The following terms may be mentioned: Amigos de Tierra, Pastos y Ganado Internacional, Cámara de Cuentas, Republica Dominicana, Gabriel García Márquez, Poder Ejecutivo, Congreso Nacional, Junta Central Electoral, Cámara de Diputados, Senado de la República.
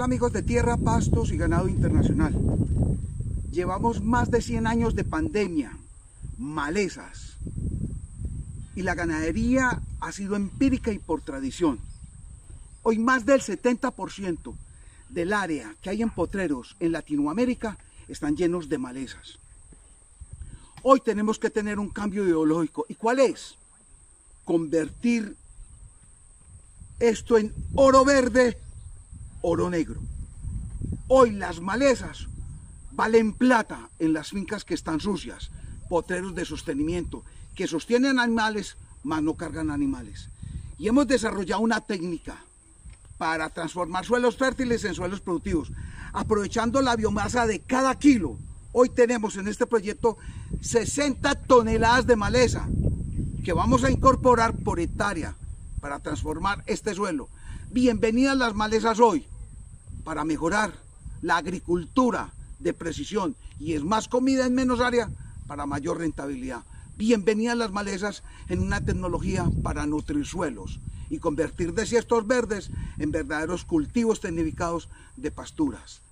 Hola amigos de Tierra, Pastos y Ganado Internacional. Llevamos más de 100 años de pandemia, malezas, y la ganadería ha sido empírica y por tradición. Hoy más del 70% del área que hay en potreros en Latinoamérica están llenos de malezas. Hoy tenemos que tener un cambio ideológico. ¿Y cuál es? Convertir esto en oro verde, oro negro. Hoy las malezas valen plata en las fincas que están sucias, potreros de sostenimiento, que sostienen animales, mas no cargan animales. Y hemos desarrollado una técnica para transformar suelos fértiles en suelos productivos, aprovechando la biomasa de cada kilo. Hoy tenemos en este proyecto 60 toneladas de maleza que vamos a incorporar por hectárea para transformar este suelo. Bienvenidas las malezas hoy para mejorar la agricultura de precisión, y es más comida en menos área para mayor rentabilidad. Bienvenidas las malezas en una tecnología para nutrir suelos y convertir desiertos verdes en verdaderos cultivos tecnificados de pasturas.